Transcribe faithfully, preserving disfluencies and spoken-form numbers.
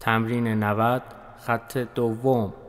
تمرین نود خط دوم.